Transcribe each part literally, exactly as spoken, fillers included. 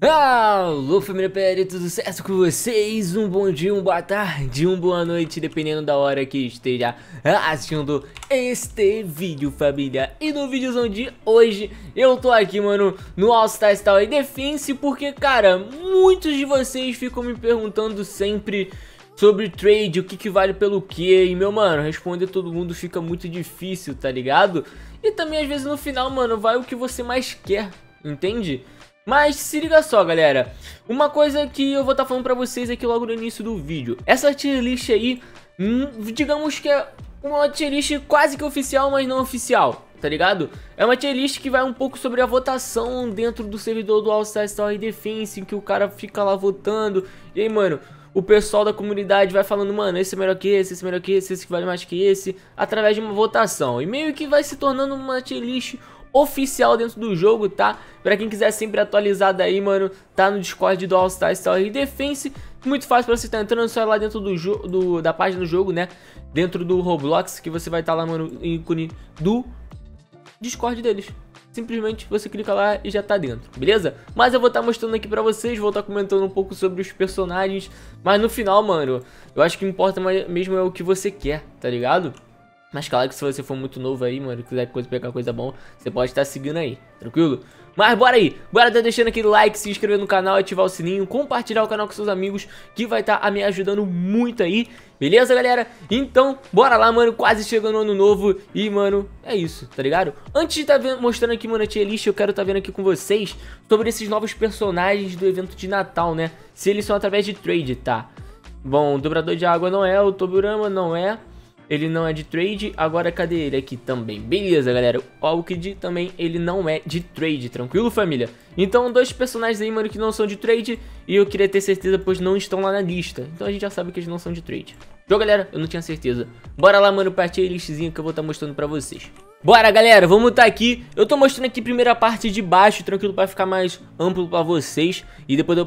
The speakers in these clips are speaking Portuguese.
Alô, família P L, tudo certo com vocês? Um bom dia, uma boa tarde, uma boa noite, dependendo da hora que esteja assistindo este vídeo, família. E no vídeozão de hoje, eu tô aqui, mano, no All Star Tower Defense, porque, cara, muitos de vocês ficam me perguntando sempre sobre trade, o que que vale pelo que, e meu mano, responder todo mundo fica muito difícil, tá ligado? E também, às vezes, no final, mano, vai o que você mais quer, entende? Mas se liga só, galera, uma coisa que eu vou estar falando pra vocês aqui logo no início do vídeo. Essa tier list aí, digamos que é uma tier list quase que oficial, mas não oficial, tá ligado? É uma tier list que vai um pouco sobre a votação dentro do servidor do All Star Tower Defense, em que o cara fica lá votando, e aí, mano, o pessoal da comunidade vai falando, mano, esse é melhor que esse, esse é melhor que esse, esse que vale mais que esse, através de uma votação, e meio que vai se tornando uma tier list oficial dentro do jogo, tá? Pra quem quiser sempre atualizado aí, mano, tá no Discord do All Star Tower Defense. Muito fácil pra você estar entrando, só é lá dentro do jogo, da página do jogo, né? Dentro do Roblox, que você vai estar tá lá, mano, ícone do Discord deles. Simplesmente você clica lá e já tá dentro, beleza? Mas eu vou estar tá mostrando aqui pra vocês, vou estar tá comentando um pouco sobre os personagens. Mas no final, mano, eu acho que importa mesmo é o que você quer, tá ligado? Mas claro que se você for muito novo aí, mano, quiser coisa, pegar coisa bom, você pode estar seguindo aí, tranquilo? Mas bora aí, bora tá deixando aquele like, se inscrever no canal, ativar o sininho, compartilhar o canal com seus amigos, que vai estar tá me ajudando muito aí, beleza, galera? Então, bora lá, mano, quase chegando no ano novo e, mano, é isso, tá ligado? Antes de tá mostrando aqui, mano, a tier list, eu quero tá vendo aqui com vocês sobre esses novos personagens do evento de Natal, né? Se eles são através de trade, tá? Bom, o dobrador de água não é, o Toburama não é. Ele não é de trade, agora cadê ele aqui também? Beleza, galera, o Alkid também, ele não é de trade, tranquilo, família? Então, dois personagens aí, mano, que não são de trade, e eu queria ter certeza, pois não estão lá na lista. Então a gente já sabe que eles não são de trade. Então, galera, eu não tinha certeza. Bora lá, mano, pra tier listzinha que eu vou estar mostrando pra vocês. Bora, galera, vamos tá aqui. Eu tô mostrando aqui a primeira parte de baixo, tranquilo, pra ficar mais amplo pra vocês. E depois eu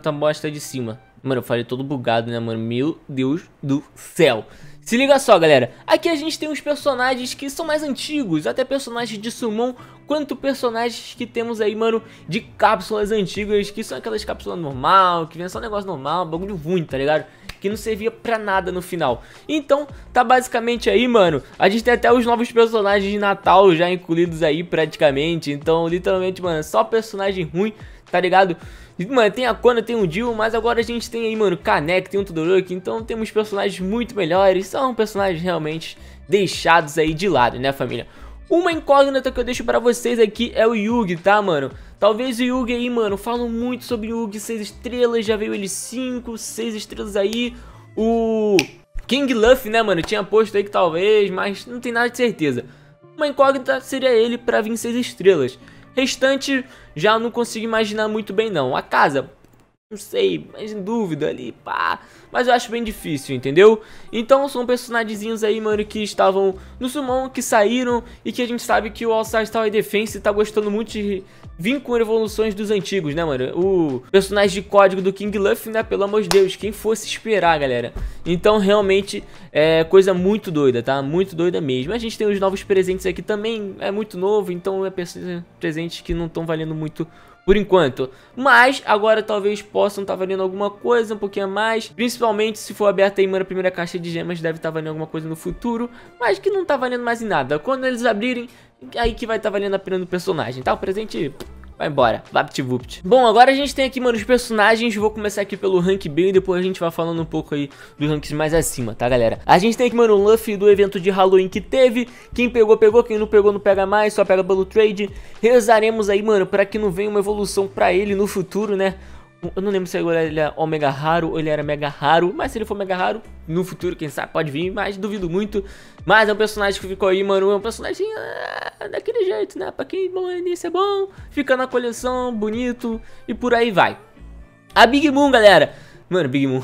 tá mostra de cima. Mano, eu falei todo bugado, né, mano? Meu Deus do céu. Se liga só, galera, aqui a gente tem uns personagens que são mais antigos, até personagens de summon, quanto personagens que temos aí, mano, de cápsulas antigas, que são aquelas cápsulas normal, que vem só um negócio normal, bagulho ruim, tá ligado? Que não servia pra nada no final. Então, tá basicamente aí, mano, a gente tem até os novos personagens de Natal já incluídos aí praticamente, então literalmente, mano, só personagem ruim, tá ligado? Mano, tem a Kona, tem o Dio, mas agora a gente tem aí, mano, Kanek, tem o Todoroki, então temos personagens muito melhores, são personagens realmente deixados aí de lado, né, família? Uma incógnita que eu deixo pra vocês aqui é o Yugi, tá, mano? Talvez o Yugi aí, mano, falam muito sobre o Yugi, seis estrelas, já veio ele cinco, seis estrelas aí, o King Luffy, né, mano, tinha posto aí que talvez, mas não tem nada de certeza. Uma incógnita seria ele pra vir seis estrelas. Restante, já não consigo imaginar muito bem, não. A casa, não sei, mas em dúvida ali, pá. Mas eu acho bem difícil, entendeu? Então, são personagenzinhos aí, mano, que estavam no summon, que saíram. E que a gente sabe que o All Star Tower Defense tá gostando muito de vir com evoluções dos antigos, né, mano? O personagem de código do King Luffy, né? Pelo amor de Deus, quem fosse esperar, galera. Então, realmente, é coisa muito doida, tá? Muito doida mesmo. A gente tem os novos presentes aqui também. É muito novo, então é presentes que não estão valendo muito por enquanto, mas agora talvez possam estar tá valendo alguma coisa, um pouquinho a mais, principalmente se for aberta aí, mano, a primeira caixa de gemas deve estar tá valendo alguma coisa no futuro, mas que não tá valendo mais em nada, quando eles abrirem, aí que vai estar tá valendo a pena do personagem, tá? O presente vai embora, vapt-vupt. Bom, agora a gente tem aqui, mano, os personagens, vou começar aqui pelo rank B e depois a gente vai falando um pouco aí dos ranks mais acima, tá, galera? A gente tem aqui, mano, o Luffy do evento de Halloween que teve, quem pegou, pegou, quem não pegou, não pega mais, só pega pelo trade. Rezaremos aí, mano, pra que não venha uma evolução pra ele no futuro, né? Eu não lembro se agora ele é Omega Raro ou ele era Mega Raro, mas se ele for Mega Raro, no futuro, quem sabe, pode vir, mas duvido muito. Mas é um personagem que ficou aí, mano, é um personagem ah, daquele jeito, né? Pra quem bom início é bom, fica na coleção, bonito, e por aí vai. A Big Moon, galera. Mano, Big Moon.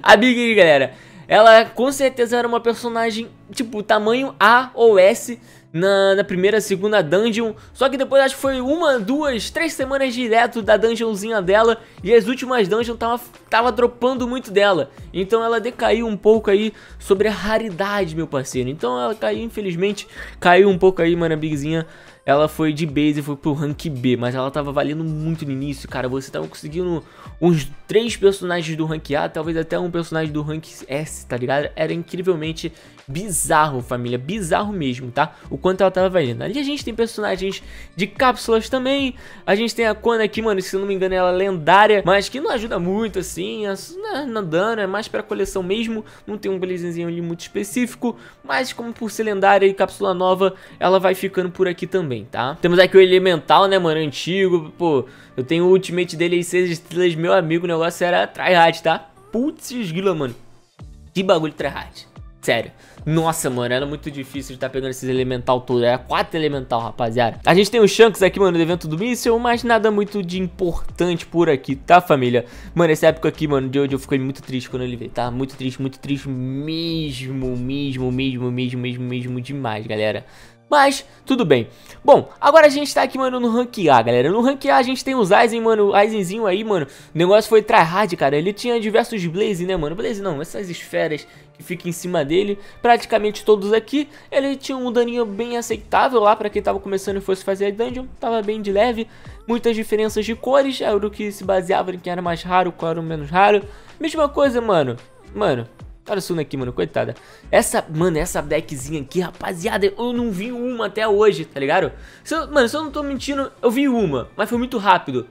A Big, galera. Ela com certeza era uma personagem, tipo, tamanho A ou S, Na, na primeira, segunda dungeon. Só que depois acho que foi uma, duas, três semanas direto da dungeonzinha dela. E as últimas dungeons tava, tava dropando muito dela. Então ela decaiu um pouco aí sobre a raridade, meu parceiro. Então ela caiu, infelizmente, caiu um pouco aí, mano, a bigzinha ela foi de base e foi pro rank B, mas ela tava valendo muito no início, cara. Você tava conseguindo uns três personagens do rank A, talvez até um personagem do rank S, tá ligado? Era incrivelmente bizarro, família, bizarro mesmo, tá? O quanto ela tava valendo. Ali a gente tem personagens de cápsulas também, a gente tem a Kona aqui, mano, se eu não me engano ela é lendária, mas que não ajuda muito, assim, não dano, é mais pra coleção mesmo, não tem um blazinho ali muito específico, mas como por ser lendária e cápsula nova, ela vai ficando por aqui também, tá? Temos aqui o Elemental, né, mano, antigo, pô, eu tenho o ultimate dele aí, seis estrelas, meu amigo, o negócio era tryhard, tá? Putz, esguila, mano, que bagulho tryhard, sério. Nossa, mano, era muito difícil de estar tá pegando esses elemental todos. Era quatro elemental, rapaziada. A gente tem o Shanks aqui, mano, do evento do míssil, mas nada muito de importante por aqui, tá, família? Mano, essa época aqui, mano, de hoje eu fiquei muito triste quando ele veio, tá? Muito triste, muito triste mesmo, mesmo, mesmo, mesmo, mesmo, mesmo demais, galera. Mas, tudo bem. Bom, agora a gente tá aqui, mano, no rank A, galera. No rank A a gente tem os Aizen, mano, Aizenzinho aí, mano. O negócio foi tryhard, cara. Ele tinha diversos Blaze, né, mano? Blaze não, essas esferas que ficam em cima dele. Praticamente todos aqui. Ele tinha um daninho bem aceitável lá pra quem tava começando e fosse fazer a dungeon. Tava bem de leve. Muitas diferenças de cores. Era o que se baseava em quem era mais raro, qual era o menos raro. Mesma coisa, mano. Mano... Olha a Assuna aqui, mano, coitada. Essa, mano, essa deckzinha aqui, rapaziada, eu não vi uma até hoje, tá ligado? Se eu, mano, se eu não tô mentindo, eu vi uma, mas foi muito rápido.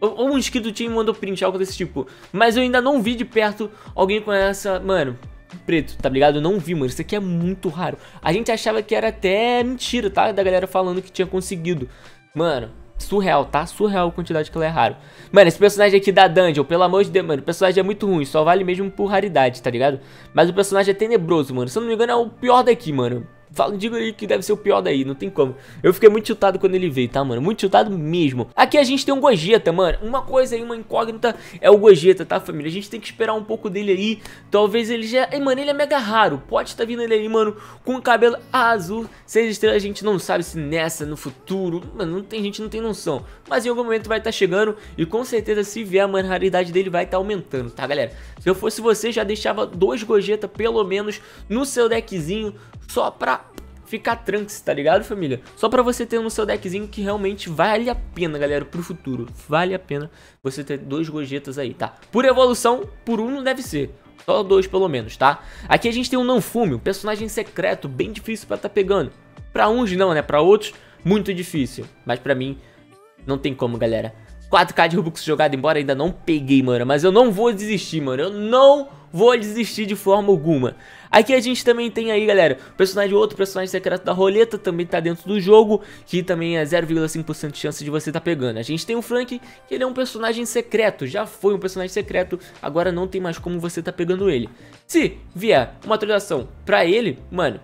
Ou um inscrito tinha me mandou print, algo desse tipo. Mas eu ainda não vi de perto alguém com essa, mano, preto, tá ligado? Eu não vi, mano, isso aqui é muito raro. A gente achava que era até mentira, tá? Da galera falando que tinha conseguido. Mano... Surreal, tá? Surreal a quantidade que ela é raro. Mano, esse personagem aqui da Dungeon, pelo amor de Deus, mano, o personagem é muito ruim, só vale mesmo por raridade, tá ligado? Mas o personagem é tenebroso, mano. Se eu não me engano, é o pior daqui, mano. Falo, digo aí que deve ser o pior daí, não tem como. Eu fiquei muito chutado quando ele veio, tá, mano? Muito chutado mesmo. Aqui a gente tem um Gogeta, mano. Uma coisa aí, uma incógnita é o Gogeta, tá, família? A gente tem que esperar um pouco dele aí. Talvez ele já... Ei, mano, ele é mega raro. Pode estar vindo ele aí, mano, com o cabelo azul. Seis estrelas, a gente não sabe se nessa, no futuro. Mano, não tem, a gente não tem noção. Mas em algum momento vai estar chegando. E com certeza, se vier, mano, a raridade dele vai estar aumentando, tá, galera? Se eu fosse você, já deixava dois Gogeta, pelo menos, no seu deckzinho. Só pra ficar tranks, tá ligado, família? Só pra você ter no seu deckzinho que realmente vale a pena, galera, pro futuro. Vale a pena você ter dois Gogetas aí, tá? Por evolução, por um não deve ser. Só dois pelo menos, tá? Aqui a gente tem um Nanfume, um personagem secreto, bem difícil pra tá pegando. Pra uns não, né? Pra outros, muito difícil. Mas pra mim, não tem como, galera. quatro K de Robux jogado embora, ainda não peguei, mano. Mas eu não vou desistir, mano. Eu não... Vou desistir de forma alguma. Aqui a gente também tem aí, galera, personagem outro personagem secreto da roleta, também tá dentro do jogo, que também é zero vírgula cinco por cento de chance de você tá pegando. A gente tem o Frank, que ele é um personagem secreto, já foi um personagem secreto, agora não tem mais como você tá pegando ele. Se vier uma atualização pra ele, mano,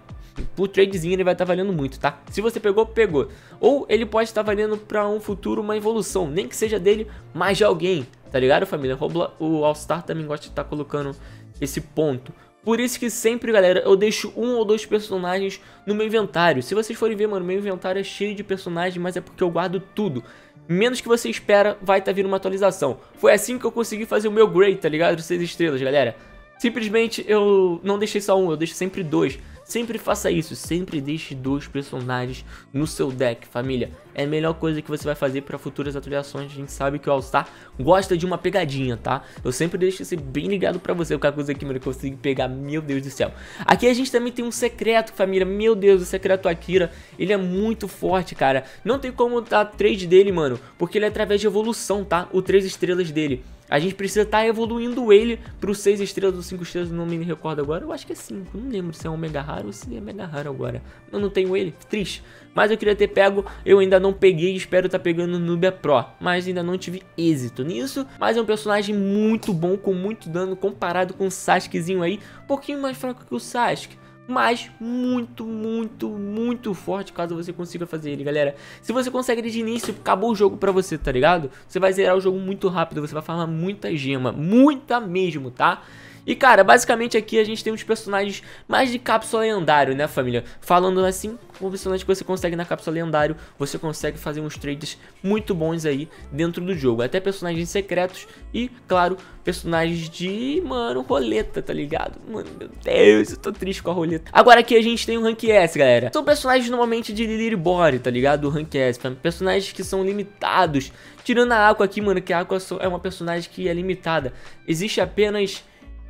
por tradezinho ele vai estar tá valendo muito, tá? Se você pegou, pegou. Ou ele pode estar tá valendo pra um futuro uma evolução, nem que seja dele, mas de alguém. Tá ligado, família? O All Star também gosta de estar tá colocando esse ponto. Por isso que sempre, galera, eu deixo um ou dois personagens no meu inventário. Se vocês forem ver, mano, meu inventário é cheio de personagens, mas é porque eu guardo tudo. Menos que você espera, vai estar tá vindo uma atualização. Foi assim que eu consegui fazer o meu grade, tá ligado? Seis estrelas, galera. Simplesmente eu não deixei só um, eu deixo sempre dois. Sempre faça isso, sempre deixe dois personagens no seu deck, família. É a melhor coisa que você vai fazer para futuras atualizações. A gente sabe que o All Star gosta de uma pegadinha, tá? Eu sempre deixo isso bem ligado pra você. Qualquer coisa aqui, mano, que eu consigo pegar, meu Deus do céu. Aqui a gente também tem um secreto, família. Meu Deus, o secreto Akira. Ele é muito forte, cara. Não tem como dar trade dele, mano, porque ele é através de evolução, tá? O três estrelas dele. A gente precisa estar evoluindo ele pro seis estrelas ou cinco estrelas, não me recordo agora. Eu acho que é cinco, não lembro se é um mega raro ou se é mega raro agora. Eu não tenho ele, triste. Mas eu queria ter pego, eu ainda não peguei, espero estar pegando no Nubia Pro. Mas ainda não tive êxito nisso. Mas é um personagem muito bom, com muito dano, comparado com o Sasukezinho aí. Um pouquinho mais fraco que o Sasuke. Mas muito, muito, muito forte caso você consiga fazer ele, galera. Se você consegue ele de início, acabou o jogo pra você, tá ligado? Você vai zerar o jogo muito rápido, você vai farmar muita gema, muita mesmo, tá? E cara, basicamente aqui a gente tem uns personagens mais de cápsula lendário, né, família? Falando assim, o personagem que você consegue na cápsula lendário, você consegue fazer uns trades muito bons aí dentro do jogo. Até personagens secretos e, claro, personagens de, mano, roleta, tá ligado? Mano, meu Deus, eu tô triste com a roleta. Agora aqui a gente tem o Rank S, galera. São personagens normalmente de Lilibori, tá ligado? O Rank S, personagens que são limitados. Tirando a Aqua aqui, mano, que a Aqua é uma personagem que é limitada. Existe apenas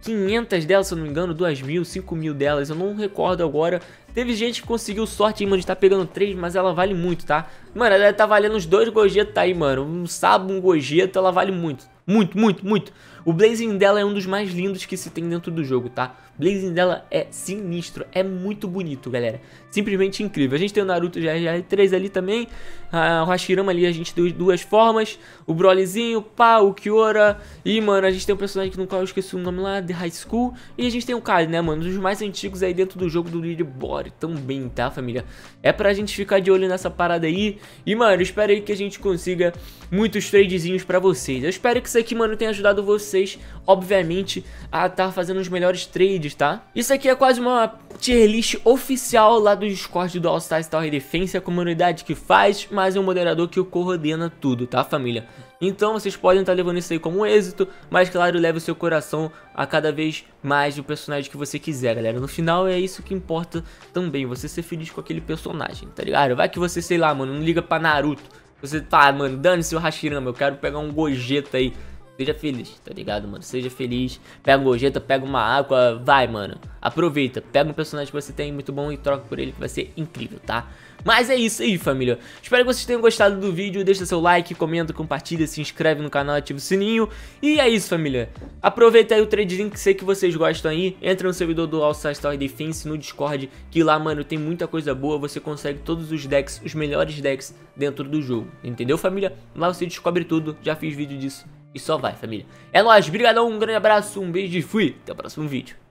quinhentas delas, se eu não me engano, dois mil, cinco mil delas, eu não recordo agora. Teve gente que conseguiu sorte aí, mano, de tá pegando três, mas ela vale muito, tá? Mano, ela tá valendo uns dois Gogeta aí, mano. Um Sabo, um Gogeta, ela vale muito. Muito, muito, muito. O Blazing dela é um dos mais lindos que se tem dentro do jogo, tá? O Blazing dela é sinistro, é muito bonito, galera. Simplesmente incrível. A gente tem o Naruto G R três ali também. Ah, o Hashirama ali a gente deu duas formas. O Brolyzinho, o Pau, o Kiora. E, mano, a gente tem um personagem que no qual eu esqueci o nome lá, The High School. E a gente tem o Kali, né, mano? Um dos mais antigos aí dentro do jogo do Lilibori também, tá, família? É pra gente ficar de olho nessa parada aí. E, mano, eu espero aí que a gente consiga muitos tradezinhos pra vocês. Eu espero que isso aqui, mano, tenha ajudado vocês, obviamente, a estar fazendo os melhores trades, tá? Isso aqui é quase uma tier list oficial lá do Discord do All Star Tower Defense, a comunidade que faz, mas é um moderador que coordena tudo, tá, família? Então vocês podem estar levando isso aí como um êxito, mas claro, leve o seu coração a cada vez mais do personagem que você quiser, galera. No final é isso que importa também, você ser feliz com aquele personagem, tá ligado? Vai que você, sei lá, mano, não liga pra Naruto, você tá, mano, dane-se o Hashirama, eu quero pegar um Gogeta aí. Seja feliz, tá ligado, mano? Seja feliz. Pega um Gogeta, pega uma Aqua. Vai, mano. Aproveita. Pega um personagem que você tem muito bom e troca por ele, que vai ser incrível, tá? Mas é isso aí, família. Espero que vocês tenham gostado do vídeo. Deixa seu like, comenta, compartilha, se inscreve no canal, ativa o sininho. E é isso, família. Aproveita aí o trade link, sei que vocês gostam aí. Entra no servidor do All Star Tower Defense no Discord, que lá, mano, tem muita coisa boa. Você consegue todos os decks, os melhores decks dentro do jogo. Entendeu, família? Lá você descobre tudo. Já fiz vídeo disso. E só vai, família. É nóis, brigadão, um grande abraço, um beijo e fui. Até o próximo vídeo.